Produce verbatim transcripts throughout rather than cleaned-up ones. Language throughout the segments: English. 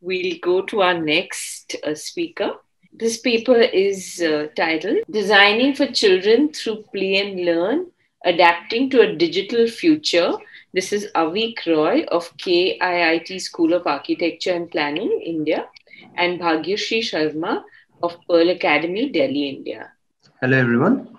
We'll go to our next uh, speaker. This paper is uh, titled Designing for Children Through Play and Learn, Adapting to a Digital Future. This is Avik Roy of K I I T School of Architecture and Planning, India, and Bhagyashree Sharma of Pearl Academy, Delhi, India. Hello, everyone.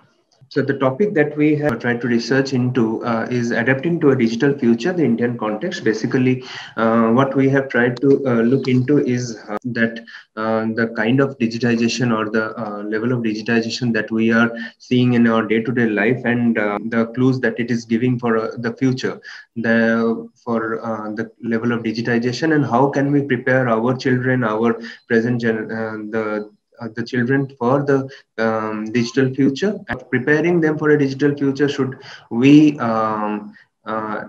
So the topic that we have tried to research into uh, is adapting to a digital future, the Indian context. Basically, uh, what we have tried to uh, look into is uh, that uh, the kind of digitization or the uh, level of digitization that we are seeing in our day-to-day life and uh, the clues that it is giving for uh, the future, the, for uh, the level of digitization, and how can we prepare our children, our present gen- uh, the Uh, the children for the um, digital future. And preparing them for a digital future, should we um, uh,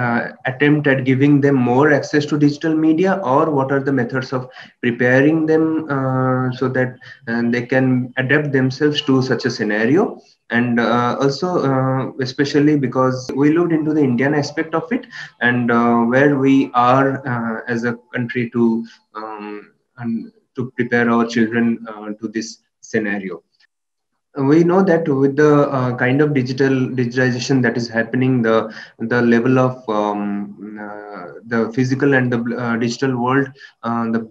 uh, attempt at giving them more access to digital media, or what are the methods of preparing them uh, so that uh, they can adapt themselves to such a scenario? And uh, also, uh, especially because we looked into the Indian aspect of it and uh, where we are uh, as a country to um, and to prepare our children uh, to this scenario. We know that with the uh, kind of digital digitization that is happening, the the level of um, uh, the physical and the uh, digital world, uh, the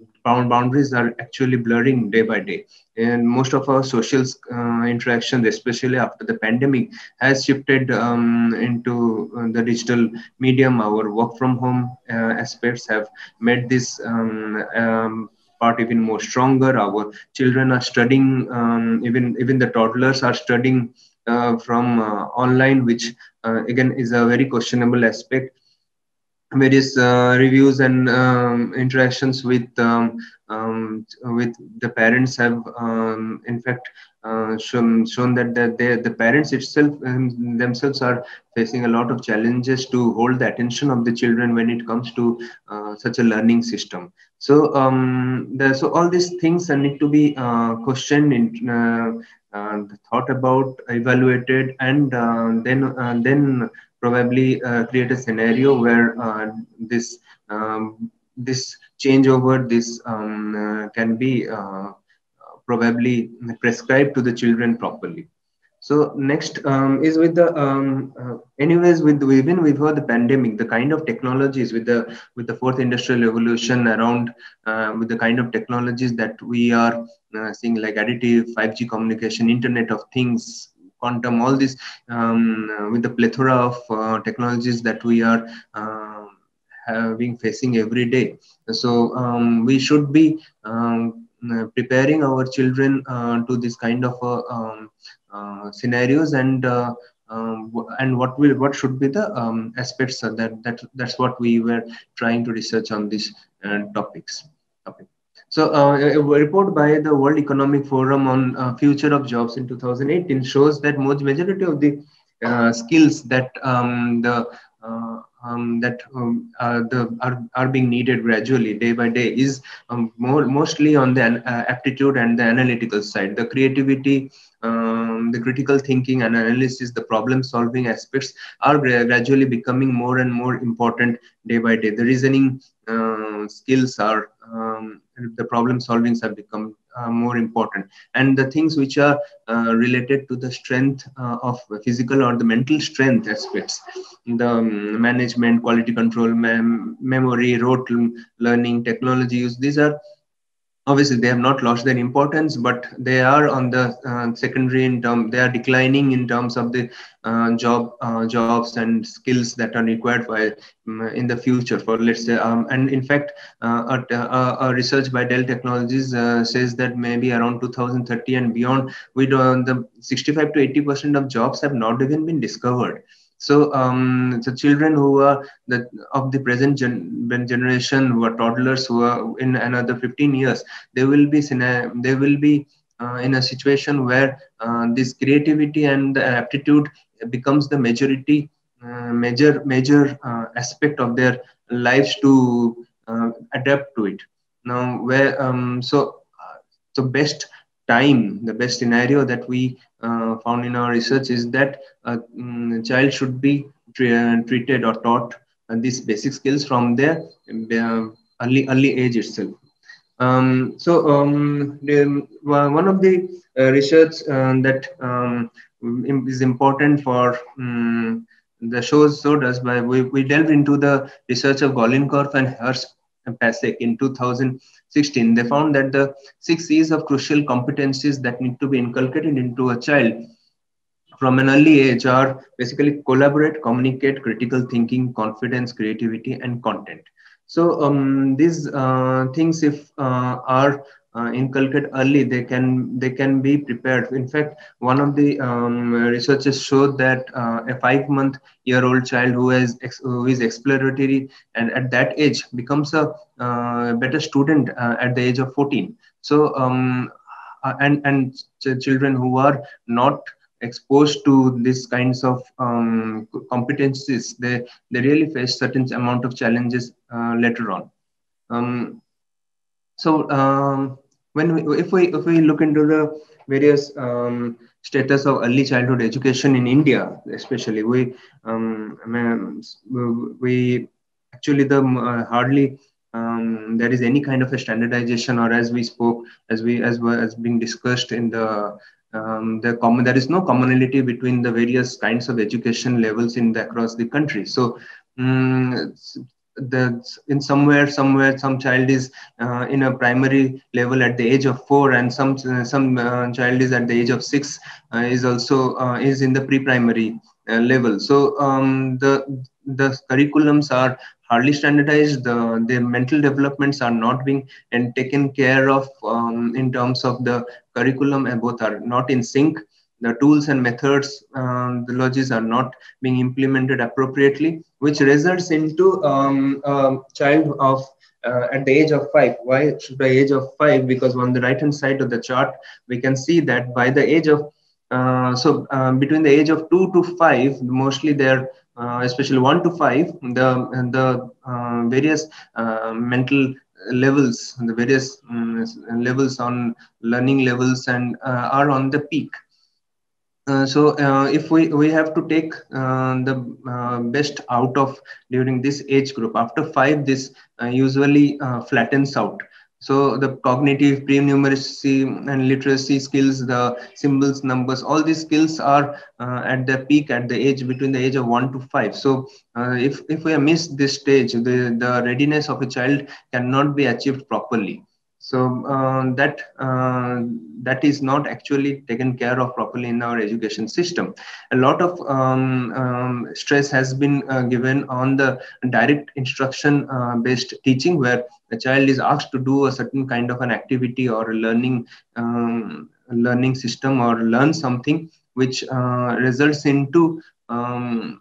boundaries are actually blurring day by day. And most of our social uh, interactions, especially after the pandemic, has shifted um, into the digital medium. Our work from home uh, aspects have made this um, um, part even more stronger. Our children are studying, um, even, even the toddlers are studying uh, from uh, online, which uh, again is a very questionable aspect. Various uh, reviews and um, interactions with, um, um, with the parents have um, in fact uh, shown, shown that the, they, the parents itself um, themselves are facing a lot of challenges to hold the attention of the children when it comes to uh, such a learning system. So, um, the, so all these things need to be uh, questioned, in, uh, uh, thought about, evaluated, and uh, then uh, then probably uh, create a scenario where uh, this um, this changeover this um, uh, can be uh, probably prescribed to the children properly. So next um, is with the, um, uh, anyways, with even before the pandemic, the kind of technologies with the with the fourth industrial revolution around, uh, with the kind of technologies that we are uh, seeing, like additive, five G communication, Internet of Things, quantum, all this, um, with the plethora of uh, technologies that we are uh, having facing every day. So um, we should be um, preparing our children uh, to this kind of uh, um, Uh, scenarios, and uh, um, and what will what should be the um, aspects of that that that's what we were trying to research on these uh, topics. Topic. So uh, a report by the World Economic Forum on uh, future of jobs in two thousand eighteen shows that most majority of the uh, skills that um, the uh, um, that um, uh, the are are being needed gradually day by day is um, more mostly on the uh, aptitude and the analytical side, the creativity. Um, the critical thinking and analysis, the problem solving aspects are gradually becoming more and more important day by day. The reasoning uh, skills are, um, the problem solvings have become uh, more important. And the things which are uh, related to the strength uh, of physical or the mental strength aspects, the um, management, quality control, mem memory, rote learning, technology use, these are obviously, they have not lost their importance, but they are on the uh, secondary in term. They are declining in terms of the uh, job uh, jobs and skills that are required for um, in the future. For let's say, um, and in fact, uh, a, a, a research by Dell Technologies uh, says that maybe around two thousand thirty and beyond, we don't, the sixty-five to eighty percent of jobs have not even been discovered. So, um, the children who are the, of the present gen generation, who are toddlers, who are in another fifteen years, they will be they will be uh, in a situation where uh, this creativity and the aptitude becomes the majority, uh, major major uh, aspect of their lives to uh, adapt to it. Now, where um, so the best time, the best scenario that we uh, found in our research is that a um, child should be tra- treated or taught uh, these basic skills from their uh, early early age itself. Um, so um, the, one of the uh, research uh, that um, is important for um, the shows so does by we, we delved into the research of Golinkoff and Hirsh PASEC in two thousand sixteen. They found that the six C's of crucial competencies that need to be inculcated into a child from an early age are basically collaborate, communicate, critical thinking, confidence, creativity, and content. So um, these uh, things, if uh, are uh, inculcated early, they can they can be prepared. In fact, one of the um, researchers showed that uh, a five-month-year-old child who is who is exploratory and at that age becomes a uh, better student uh, at the age of fourteen. So um, and and ch children who are not exposed to these kinds of um, competencies, they, they really face certain amount of challenges uh, later on. Um, so um, when we, if we if we look into the various um, status of early childhood education in India, especially we um, we actually the uh, hardly um, there is any kind of a standardization, or as we spoke as we as well as being discussed in the. Um, the common, there is no commonality between the various kinds of education levels in the, across the country. So, um, the in somewhere, somewhere, some child is uh, in a primary level at the age of four, and some some uh, child is at the age of six uh, is also uh, is in the pre-primary uh, level. So, um, the the curriculums are hardly standardized. The their mental developments are not being and taken care of um, in terms of the curriculum, and both are not in sync. The tools and methods, um, the logics are not being implemented appropriately, which results into um, a child of uh, at the age of five. Why should by age of five? Because on the right hand side of the chart, we can see that by the age of uh, so um, between the age of two to five, mostly they're Uh, especially one to five, the the uh, various uh, mental levels, the various um, levels on learning levels, and uh, are on the peak. Uh, so, uh, if we we have to take uh, the uh, best out of during this age group. After five, this uh, usually uh, flattens out. So the cognitive, pre-numeracy and literacy skills, the symbols, numbers, all these skills are uh, at the peak at the age between the age of one to five. So uh, if, if we miss this stage, the, the readiness of a child cannot be achieved properly. So uh, that, uh, that is not actually taken care of properly in our education system. A lot of um, um, stress has been uh, given on the direct instruction uh, based teaching, where the child is asked to do a certain kind of an activity or a learning, um, learning system or learn something, which uh, results into um,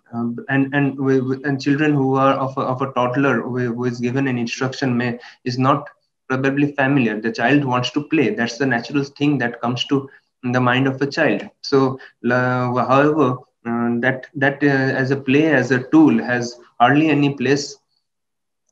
and, and, and children who are of a, of a toddler who is given an instruction may is not probably familiar. The child wants to play. That's the natural thing that comes to the mind of a child. So, uh, however, um, that that uh, as a play, as a tool, has hardly any place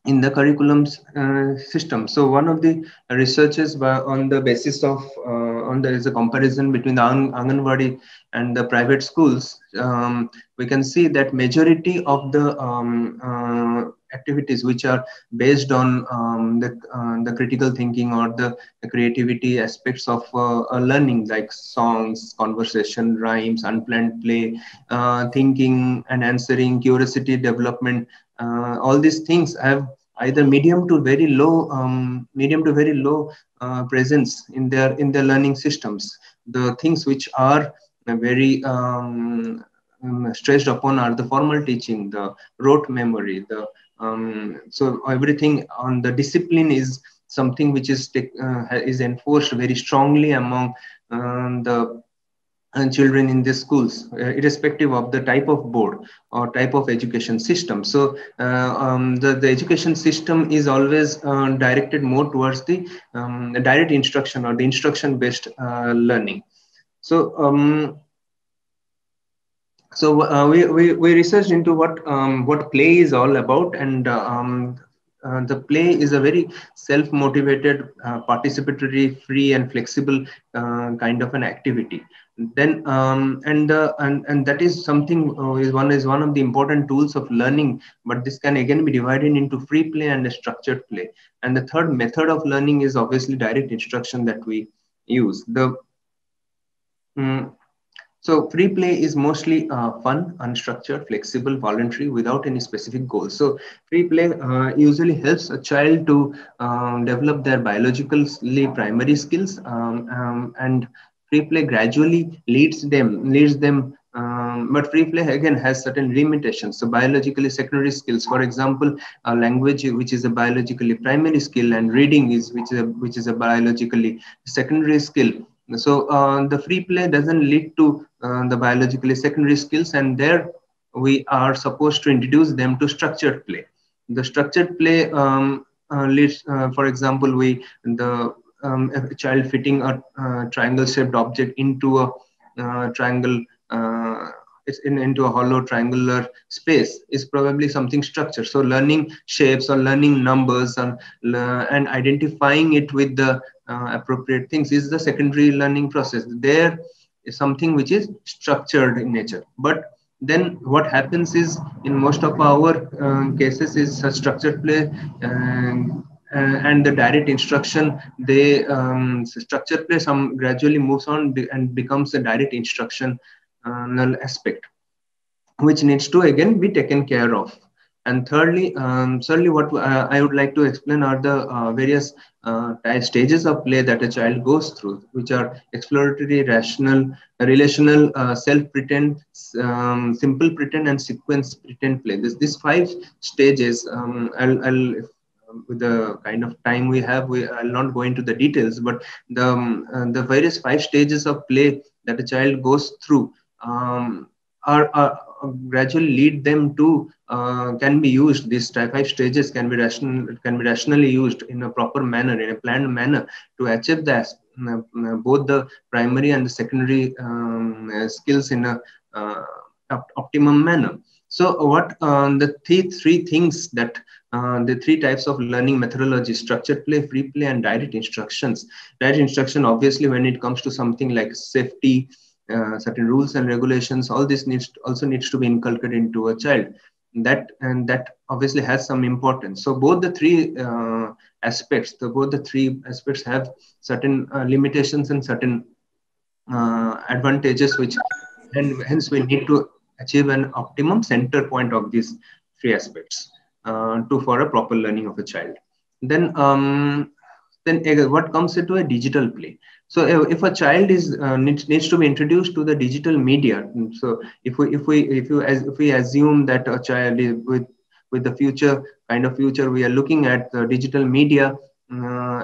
in the curriculum's uh, system. So, one of the researchers by, on the basis of uh, on there is a comparison between the Ang Anganwadi and the private schools. Um, we can see that majority of the um, uh, activities which are based on um, the, uh, the critical thinking or the, the creativity aspects of uh, uh, learning, like songs, conversation, rhymes, unplanned play, uh, thinking and answering, curiosity development, uh, all these things have either medium to very low, um, medium to very low uh, presence in their in their learning systems. The things which are very um, stressed upon are the formal teaching, the rote memory, the Um, so everything on the discipline is something which is uh, is enforced very strongly among um, the children in the schools, uh, irrespective of the type of board or type of education system. So uh, um, the, the education system is always uh, directed more towards the um, direct instruction or the instruction-based uh, learning. So. Um, So uh, we, we we researched into what um, what play is all about, and uh, um, uh, the play is a very self-motivated, uh, participatory, free and flexible uh, kind of an activity. Then um, and, uh, and and that is something uh, is one is one of the important tools of learning, but this can again be divided into free play and a structured play. And the third method of learning is obviously direct instruction that we use. The um, So free play is mostly uh, fun, unstructured, flexible, voluntary, without any specific goals. So free play uh, usually helps a child to um, develop their biologically primary skills, um, um, and free play gradually leads them, leads them. Um, but free play again has certain limitations. So biologically secondary skills, for example, uh, language, which is a biologically primary skill, and reading is which is a, which is a biologically secondary skill. So uh, the free play doesn't lead to uh, the biologically secondary skills, and there we are supposed to introduce them to structured play. The structured play um, uh, leads, uh, for example, we the um, a child fitting a uh, triangle-shaped object into a uh, triangle, uh, it's in, into a hollow triangular space is probably something structured. So learning shapes or learning numbers and uh, and identifying it with the Uh, appropriate things is the secondary learning process. There is something which is structured in nature. But then what happens is, in most of our uh, cases, is a structured play and, and the direct instruction. They um, structured play some gradually moves on and becomes a direct instruction uh, aspect, which needs to again be taken care of. And thirdly, um, certainly what uh, I would like to explain are the uh, various uh, stages of play that a child goes through, which are exploratory, rational, relational, uh, self-pretend, um, simple pretend, and sequence pretend play. This, these five stages, um, I'll, I'll, with the kind of time we have, we, I'll not go into the details, but the, um, uh, the various five stages of play that a child goes through um, are, are gradually lead them to uh, can be used. These five stages can be rational can be rationally used in a proper manner, in a planned manner, to achieve the uh, both the primary and the secondary um, uh, skills in a uh, op optimum manner. So what um, the th three things that uh, the three types of learning methodology: structured play, free play, and direct instructions. Direct instruction, obviously, when it comes to something like safety, Uh, certain rules and regulations, all this needs to, also needs to be inculcated into a child. That and that obviously has some importance. So both the three uh, aspects, the, both the three aspects have certain uh, limitations and certain uh, advantages, which and hence we need to achieve an optimum center point of these three aspects uh, to for a proper learning of a child. Then. Um, Then what comes into a digital play? So if a child is uh, needs, needs to be introduced to the digital media. So if we if we if you as if we assume that a child is with with the future kind of future we are looking at the digital media, uh,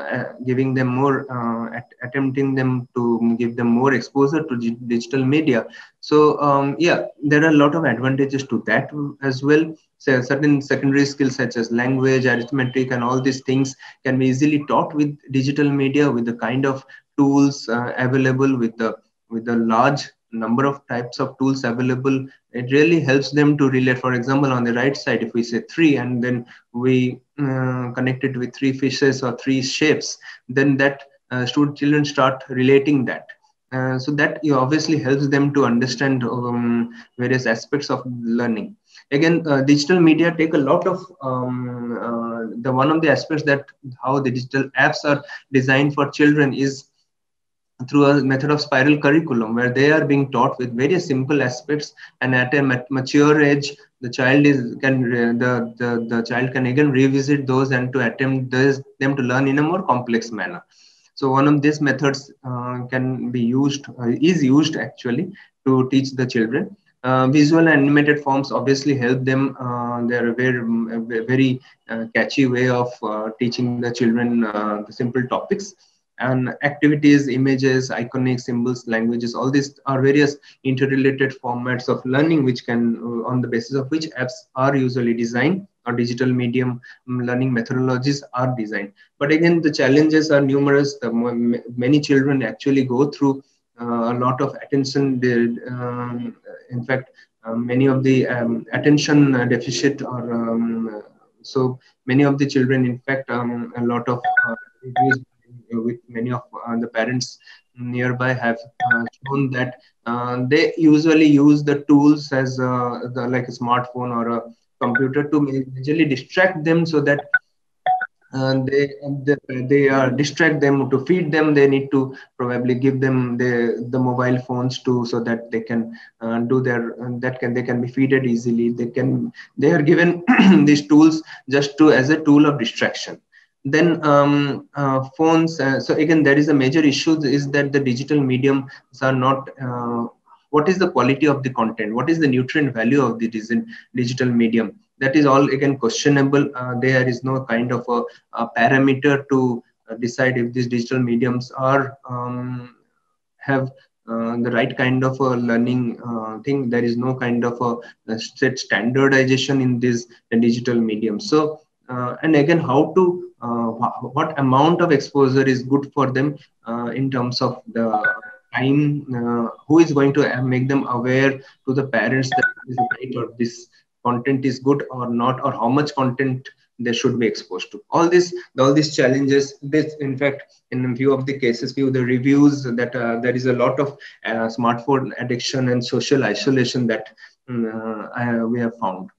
giving them more uh, at, attempting them to give them more exposure to digital media. So um, yeah, there are a lot of advantages to that as well. So certain secondary skills such as language, arithmetic, and all these things can be easily taught with digital media, with the kind of tools uh, available, with the with the large number of types of tools available. It really helps them to relate. For example, on the right side, if we say three, and then we uh, connect it with three fishes or three shapes, then that uh, student children start relating that. Uh, so that obviously helps them to understand um, various aspects of learning. Again, uh, digital media take a lot of um, uh, the one of the aspects that how the digital apps are designed for children is through a method of spiral curriculum, where they are being taught with very simple aspects, and at a mature age, the child is can the the, the child can again revisit those and to attempt this, them to learn in a more complex manner. So one of these methods uh, can be used uh, is used actually to teach the children. Uh, visual and animated forms obviously help them. Uh, they are a very, very uh, catchy way of uh, teaching the children uh, the simple topics. And activities, images, iconic symbols, languages, all these are various interrelated formats of learning, which can, uh, on the basis of which apps are usually designed or digital medium learning methodologies are designed. But again, the challenges are numerous. The many children actually go through Uh, a lot of attention, um, in fact, uh, many of the um, attention deficit or um, So many of the children, in fact, um, a lot of uh, reviews with many of uh, the parents nearby have uh, shown that uh, they usually use the tools as uh, the, like a smartphone or a computer to majorly distract them, so that Uh, they they, they are distract them. To feed them, they need to probably give them the the mobile phones too, so that they can uh, do their that can they can be feeded easily. They can they are given these tools just to as a tool of distraction. Then um, uh, phones. Uh, so again, there is a major issue is that the digital mediums are not. Uh, what is the quality of the content? What is the nutrient value of the digital medium? That is all again questionable. Uh, there is no kind of a, a parameter to decide if these digital mediums are um, have uh, the right kind of a learning uh, thing. There is no kind of a, a set standardization in these the digital mediums. So uh, and again, how to uh, what amount of exposure is good for them uh, in terms of the time? Uh, who is going to make them aware to the parents that this is right or this content is good or not, or how much content they should be exposed to? All this, all these challenges. This, in fact, in view of the cases, view the reviews that uh, there is a lot of uh, smartphone addiction and social isolation that uh, I, we have found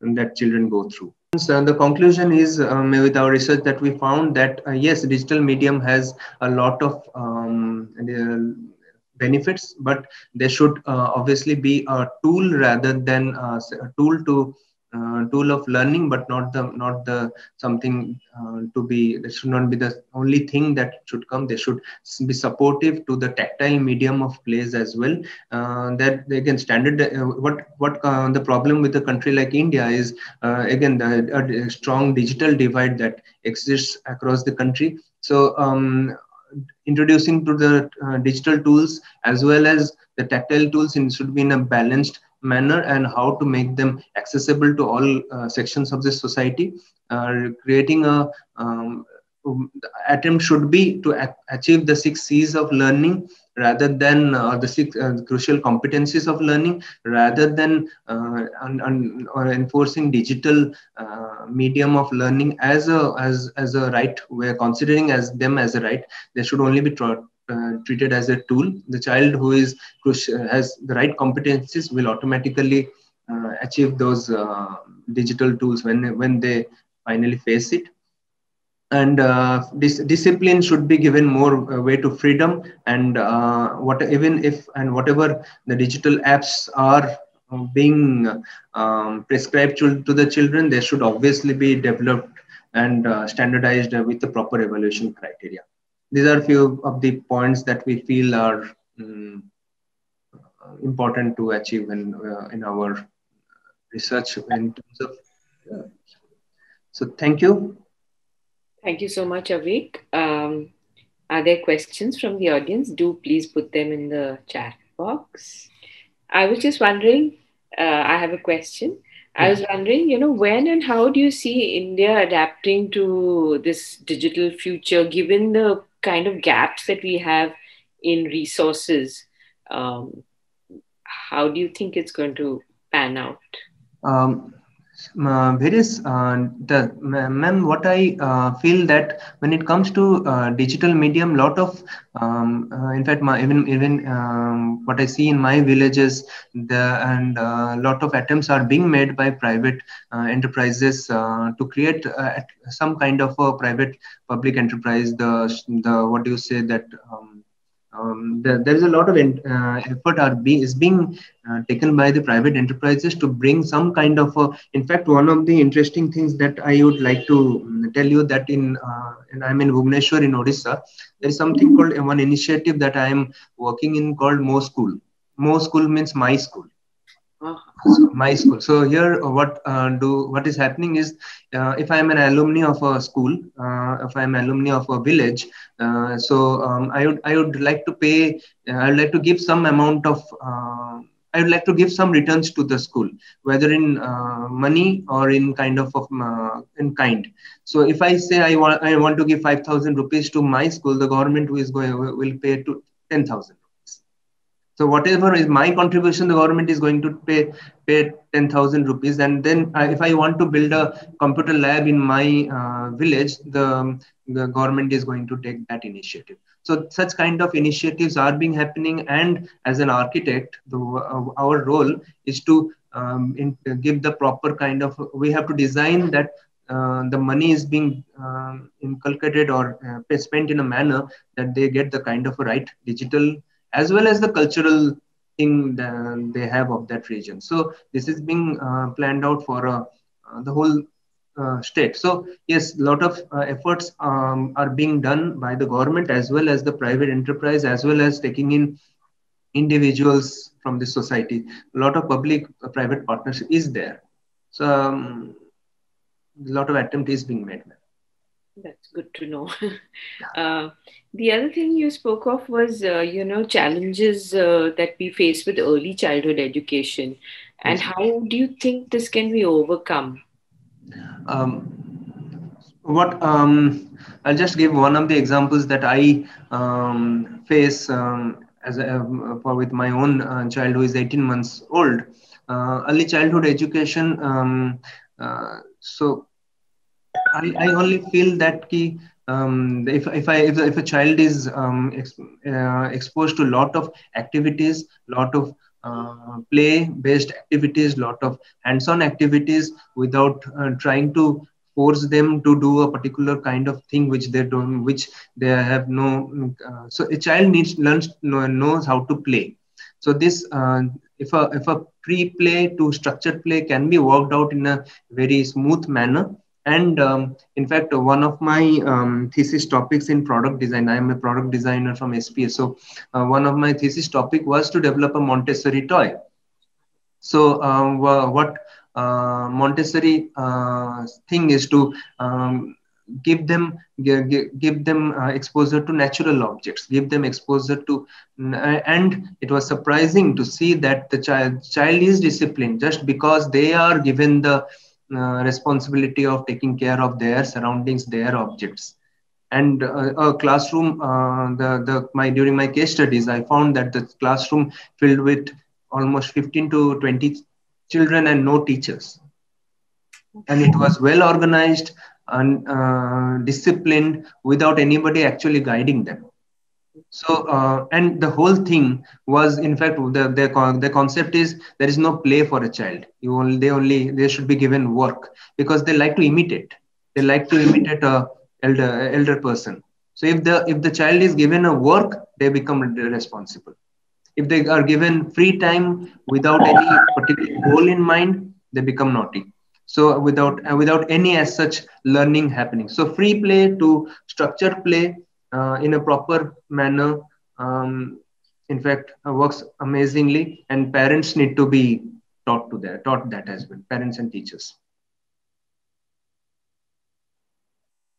and that children go through. So the conclusion is, um, with our research, that we found that uh, yes, digital medium has a lot of um, the, benefits, but they should uh, obviously be a tool rather than uh, a tool to uh, tool of learning, but not the not the something uh, to be. That should not be the only thing that should come. They should be supportive to the tactile medium of plays as well. Uh, that they can standard. Uh, what what uh, the problem with a country like India is uh, again the a strong digital divide that exists across the country. So. Um, Introducing to the uh, digital tools as well as the tactile tools in, should be in a balanced manner, and how to make them accessible to all uh, sections of the society. Uh, creating a um, attempt should be to achieve the six C's of learning rather than uh, the six uh, crucial competencies of learning, rather than uh, un, un, or enforcing digital uh, medium of learning as a as as a right. We're considering as them as a right. They should only be taught. Uh, treated as a tool. The child who is crucial, has the right competencies, will automatically uh, achieve those uh, digital tools when when they finally face it. And uh, this discipline should be given more uh, way to freedom, and uh, what even if and whatever the digital apps are being um, prescribed to, to the children, they should obviously be developed and uh, standardized with the proper evaluation criteria. These are few of the points that we feel are um, important to achieve in uh, in our research in terms of. Uh, so thank you. Thank you so much, Avik. Um, are there questions from the audience? Do please put them in the chat box. I was just wondering, uh, I have a question. Yeah. I was wondering, you know, when and how do you see India adapting to this digital future, given the kind of gaps that we have in resources? Um, how do you think it's going to pan out? Um. Uh, various, uh, the ma'am, what I uh, feel that when it comes to uh, digital medium, lot of, um, uh, in fact, my, even even um, what I see in my villages, the and uh, lot of attempts are being made by private uh, enterprises uh, to create uh, some kind of a private public enterprise. The the what do you say that? Um, Um, the, there is a lot of uh, effort are be, is being uh, taken by the private enterprises to bring some kind of a, in fact, one of the interesting things that I would like to tell you that in, uh, and I'm in Bhubaneswar in Odisha, there is something called uh, one initiative that I am working in called Mo School. Mo School means my school. So my school. So here, what uh, do what is happening is, uh, if I am an alumni of a school, uh, if I am alumni of a village, uh, so um, I would I would like to pay. Uh, I would like to give some amount of. Uh, I would like to give some returns to the school, whether in uh, money or in kind of, of uh, in kind. So if I say I want I want to give five thousand rupees to my school, the government who is going will pay to ten thousand. So whatever is my contribution, the government is going to pay pay ten thousand rupees. And then I, if I want to build a computer lab in my uh, village, the, the government is going to take that initiative. So such kind of initiatives are being happening. And as an architect, the, uh, our role is to um, in, uh, give the proper kind of, we have to design that uh, the money is being uh, inculcated or uh, spent in a manner that they get the kind of a right digital as well as the cultural thing that they have of that region. So this is being uh, planned out for uh, uh, the whole uh, state. So yes, a lot of uh, efforts um, are being done by the government as well as the private enterprise, as well as taking in individuals from the society. A lot of public-private partnership is there. So um, a lot of attempt is being made. That's good to know. Uh, the other thing you spoke of was, uh, you know, challenges uh, that we face with early childhood education. And yes. How do you think this can be overcome? Um, what um, I'll just give one of the examples that I um, face um, as a, uh, with my own uh, child who is eighteen months old. Uh, early childhood education. Um, uh, so. I, I only feel that ki, um, if, if, I, if, if a child is um, ex, uh, exposed to a lot of activities, lot of uh, play-based activities, lot of hands-on activities without uh, trying to force them to do a particular kind of thing which they don't, which they have no... Uh, so a child needs learns knows how to play. So this... Uh, If a, if a pre-play to structured play can be worked out in a very smooth manner. And um, in fact, one of my um, thesis topics in product design, I am a product designer from S P A. So uh, one of my thesis topic was to develop a Montessori toy. So um, what uh, Montessori uh, thing is to um, give them, give, give them uh, exposure to natural objects, give them exposure to, and it was surprising to see that the child, child is disciplined just because they are given the uh, responsibility of taking care of their surroundings, their objects. And uh, a classroom, uh, the, the, my, during my case studies, I found that the classroom filled with almost fifteen to twenty children and no teachers. And it was well organized, and uh, disciplined without anybody actually guiding them. So, uh, and the whole thing was, in fact, the, the, the concept is there is no play for a child. You only, they only, they should be given work because they like to imitate. They like to imitate a elder, elder person. So if the, if the child is given a work, they become responsible. If they are given free time without any particular goal in mind, they become naughty. So without uh, without any as such learning happening. So free play to structured play uh, in a proper manner, um, in fact, uh, works amazingly. And parents need to be taught to that, taught that as well, parents and teachers.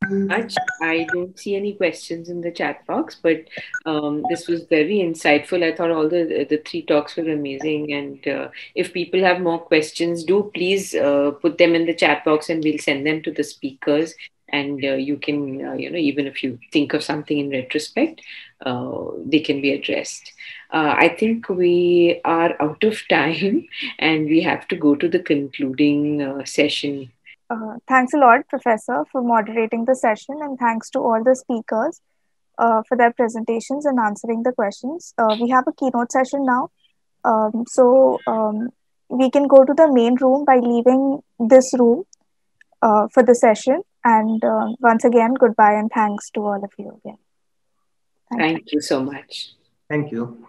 Much. I don't see any questions in the chat box, but um, this was very insightful. I thought all the the three talks were amazing, and uh, if people have more questions, do please uh, put them in the chat box and we'll send them to the speakers. And uh, you can, uh, you know, even if you think of something in retrospect, uh, they can be addressed. Uh, I think we are out of time and we have to go to the concluding uh, session. Uh, thanks a lot, Professor, for moderating the session, and thanks to all the speakers uh, for their presentations and answering the questions. Uh, we have a keynote session now. Um, so um, we can go to the main room by leaving this room uh, for the session. And uh, once again, goodbye and thanks to all of you again. Thank, Thank you so much. Thank you.